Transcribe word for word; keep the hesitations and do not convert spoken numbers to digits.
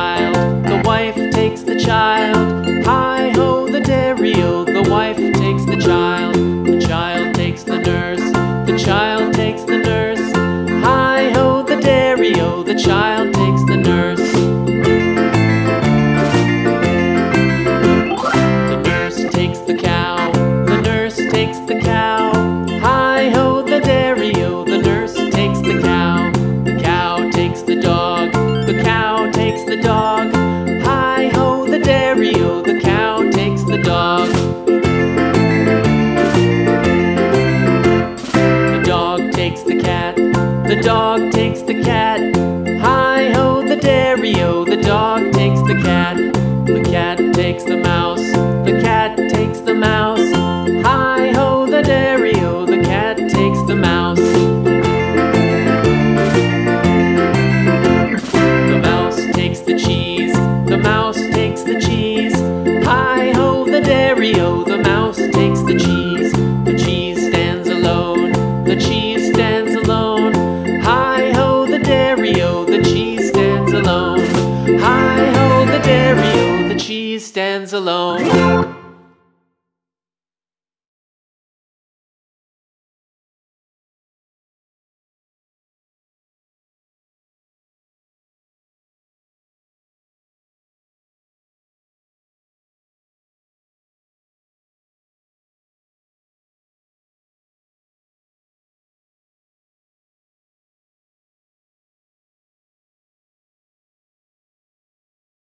child, the wife takes the child. Hi-ho, the dairy-o, the wife takes the child. The child takes the nurse, the child takes the nurse. Hi-ho, the dairy-o, the child takes the nurse. The nurse takes the cow, the nurse takes the cow. Hi-ho, the dairy-o, the nurse takes the cow. The cow takes the dog, the cow takes the dog. Hi-ho, the dairy-o, the cow takes the dog. The dog takes the cat, the dog takes the cat. Hi-ho, the dairy-o, the dog takes the cat. The cat takes the mouse, the cat takes the mouse. Hi-ho, the dairy-o, the cat takes the mouse. The cheese, the mouse takes the cheese. Hi-ho, the dairy-o, the mouse takes the cheese. The cheese stands alone, the cheese stands alone. Hi-ho, the dairy-o, the cheese stands alone. Hi-ho, the dairy-o, the cheese stands alone.